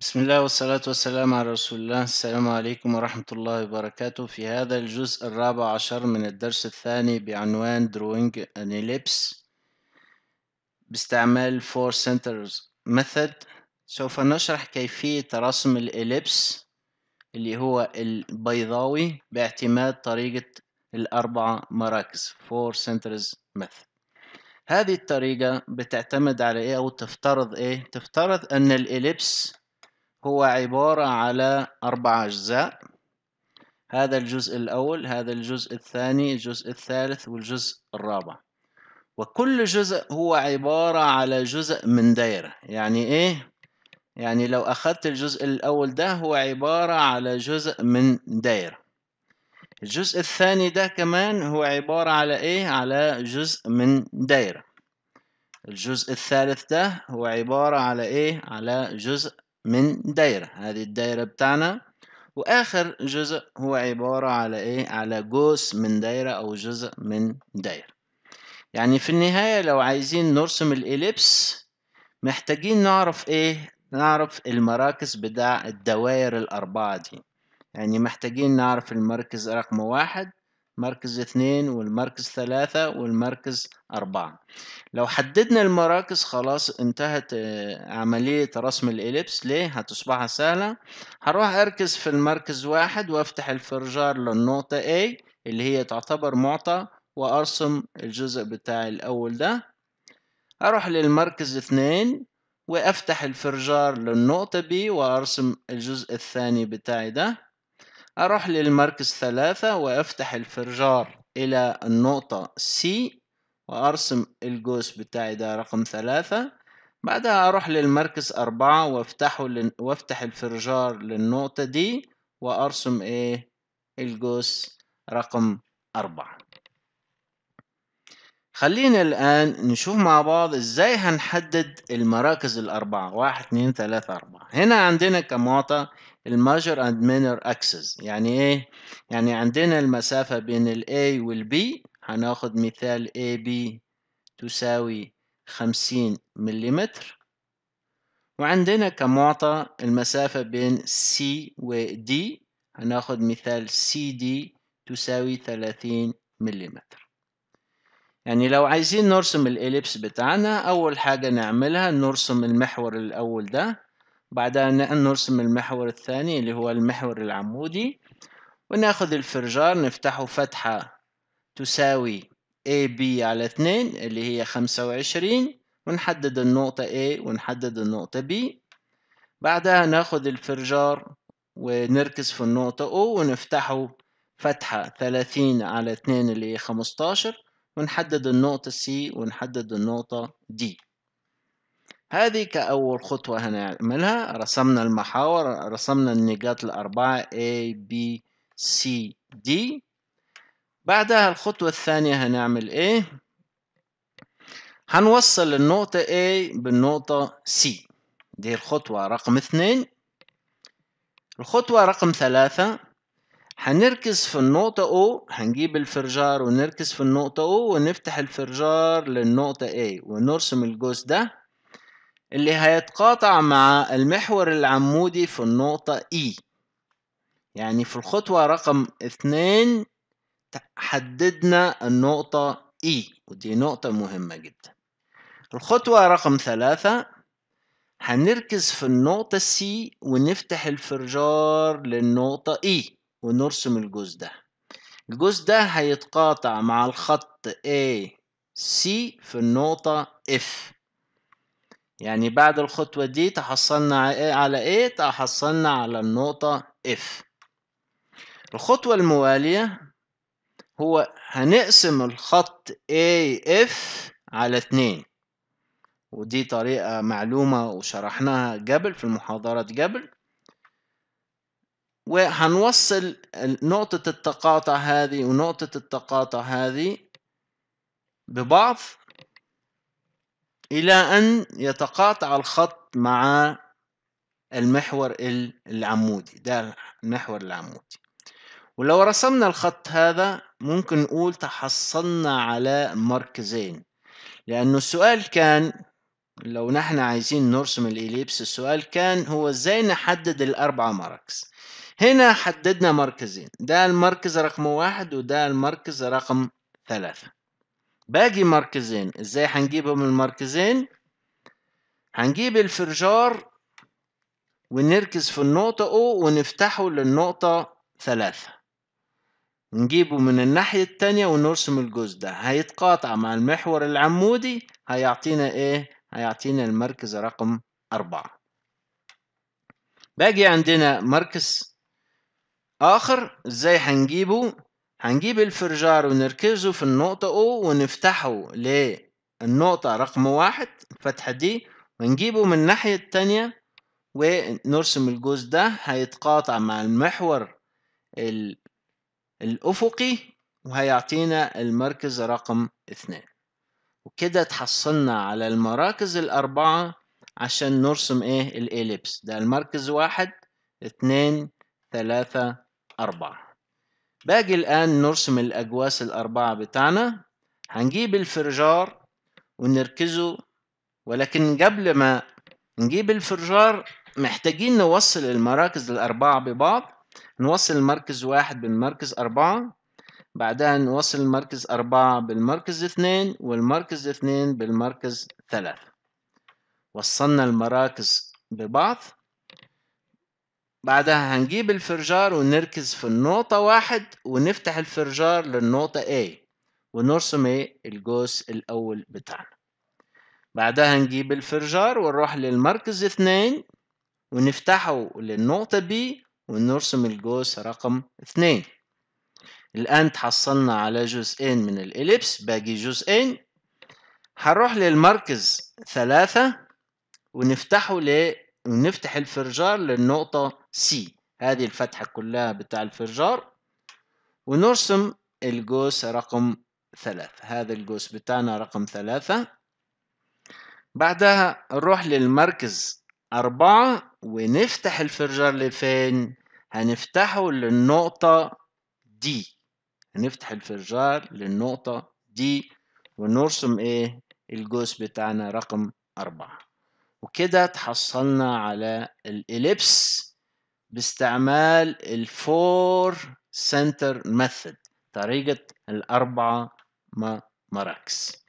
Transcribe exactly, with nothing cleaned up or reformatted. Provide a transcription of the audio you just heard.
بسم الله والصلاة والسلام على رسول الله. السلام عليكم ورحمة الله وبركاته. في هذا الجزء الرابع عشر من الدرس الثاني بعنوان Drawing an Ellipse باستعمال four Centers Method سوف نشرح كيفية رسم الإليبس اللي هو البيضاوي باعتماد طريقة الأربع مراكز four Centers Method. هذه الطريقة بتعتمد على إيه أو تفترض إيه؟ تفترض أن الإليبس هو عبارة على أربع أجزاء، هذا الجزء الأول، هذا الجزء الثاني، الجزء الثالث، والجزء الرابع، وكل جزء هو عبارة على جزء من دايرة. يعني إيه؟ يعني لو أخذت الجزء الأول ده هو عبارة على جزء من دايرة، الجزء الثاني ده كمان هو عبارة على إيه؟ على جزء من دايرة، الجزء الثالث ده هو عبارة على إيه؟ على جزء من دايرة، هذه الدايرة بتاعنا، وآخر جزء هو عبارة على إيه؟ على جزء من دايرة أو جزء من دايرة. يعني في النهاية لو عايزين نرسم الإليبس محتاجين نعرف إيه؟ نعرف المراكز بتاع الدوائر الأربعة دي، يعني محتاجين نعرف المركز رقم واحد، مركز اثنين، والمركز ثلاثة، والمركز أربعة. لو حددنا المراكز خلاص انتهت عملية رسم الإليبس. ليه؟ هتصبحها سهلة. هروح أركز في المركز واحد وأفتح الفرجار للنقطة A اللي هي تعتبر معطى وأرسم الجزء بتاع الأول ده. أروح للمركز اثنين وأفتح الفرجار للنقطة B وأرسم الجزء الثاني بتاعي ده. أروح للمركز ثلاثة وأفتح الفرجار إلى النقطة C وأرسم القوس بتاعي ده رقم ثلاثة. بعدها أروح للمركز أربعة وأفتحه ل... وأفتح الفرجار للنقطة D وأرسم إيه؟ القوس رقم أربعة. خلينا الآن نشوف مع بعض إزاي هنحدد المراكز الأربعة، واحد اتنين تلاتة أربعة. هنا عندنا كمعطى الماجر اند مينور اكسس. يعني ايه؟ يعني عندنا المسافة بين ال A وال B. هناخد مثال A B تساوي خمسين مليمتر، وعندنا كمعطى المسافة بين C و D. هناخد مثال C D تساوي ثلاثين مليمتر. يعني لو عايزين نرسم الإليبس بتاعنا أول حاجة نعملها نرسم المحور الأول ده، بعدها نرسم المحور الثاني اللي هو المحور العمودي، وناخد الفرجار نفتحه فتحة تساوي A B على اتنين اللي هي خمسة وعشرين، ونحدد النقطة A ونحدد النقطة B. بعدها ناخد الفرجار ونركز في النقطة O ونفتحه فتحة ثلاثين على اتنين اللي هي خمستاشر، ونحدد النقطة C ونحدد النقطة D. هذه كأول خطوة هنعملها. رسمنا المحاور، رسمنا النقاط الأربعة A B C D. بعدها الخطوة الثانية هنعمل إيه؟ هنوصل النقطة A بالنقطة C، دي الخطوة رقم اثنين. الخطوة رقم ثلاثة هنركز في النقطة O، هنجيب الفرجار ونركز في النقطة O ونفتح الفرجار للنقطة A ونرسم القوس ده اللي هيتقاطع مع المحور العمودي في النقطة E. يعني في الخطوة رقم اثنين حددنا النقطة E ودي نقطة مهمة جدا. الخطوة رقم ثلاثة هنركز في النقطة C ونفتح الفرجار للنقطة E ونرسم الجزء ده. الجزء ده هيتقاطع مع الخط A C في النقطة F. يعني بعد الخطوة دي تحصلنا على إيه؟ تحصلنا على النقطة F. الخطوة الموالية هو هنقسم الخط A F على اتنين، ودي طريقة معلومة وشرحناها قبل في المحاضرات قبل. وهنوصل نقطة التقاطع هذه ونقطة التقاطع هذه ببعض إلى أن يتقاطع الخط مع المحور العمودي، ده المحور العمودي. ولو رسمنا الخط هذا ممكن نقول تحصلنا على مركزين، لأنه السؤال كان لو نحن عايزين نرسم الإليبس، السؤال كان هو إزاي نحدد الأربعة مراكز. هنا حددنا مركزين، ده المركز رقم واحد وده المركز رقم ثلاثة. باقي مركزين إزاي هنجيبهم؟ المركزين هنجيب الفرجار ونركز في النقطة أو ونفتحه للنقطة ثلاثة، نجيبه من الناحية التانية ونرسم الجزء ده، هيتقاطع مع المحور العمودي، هيعطينا إيه؟ هيعطينا المركز رقم أربعة. باقي عندنا مركز آخر إزاي هنجيبه؟ هنجيب الفرجار ونركزه في النقطة أو ونفتحه للنقطة رقم واحد الفتحة دي، ونجيبه من الناحية التانية ونرسم الجزء ده، هيتقاطع مع المحور الأفقي وهيعطينا المركز رقم اثنين. وكده تحصلنا على المراكز الأربعة عشان نرسم إيه؟ الإليبس. ده المركز واحد اتنين ثلاثة أربعة. باقي الآن نرسم الأجواس الأربعة بتاعنا. هنجيب الفرجار ونركزه، ولكن قبل ما نجيب الفرجار محتاجين نوصل المراكز الأربعة ببعض. نوصل المركز واحد بالمركز أربعة، بعدها نوصل المركز أربعة بالمركز اثنين، والمركز اثنين بالمركز ثلاثة. وصلنا المراكز ببعض، بعدها هنجيب الفرجار ونركز في النقطة واحد ونفتح الفرجار للنقطة A ونرسم الجوس الأول بتاعنا. بعدها هنجيب الفرجار ونروح للمركز اثنين ونفتحه للنقطة B ونرسم الجوس رقم اثنين. الآن تحصلنا على جزئين من الإليبس، باقي جزئين. هنروح للمركز ثلاثة ونفتحه ل... ونفتح الفرجار للنقطة سي، هذه الفتحة كلها بتاع الفرجار، ونرسم الجوس رقم ثلاثة. هذا الجوس بتاعنا رقم ثلاثة. بعدها نروح للمركز أربعة ونفتح الفرجار لفين؟ هنفتحه للنقطة دي، هنفتح الفرجار للنقطة دي ونرسم ايه؟ الجوز بتاعنا رقم أربعة. وكده تحصلنا على الإليبس باستعمال الفور سنتر ميثود، طريقة الأربعة مراكز.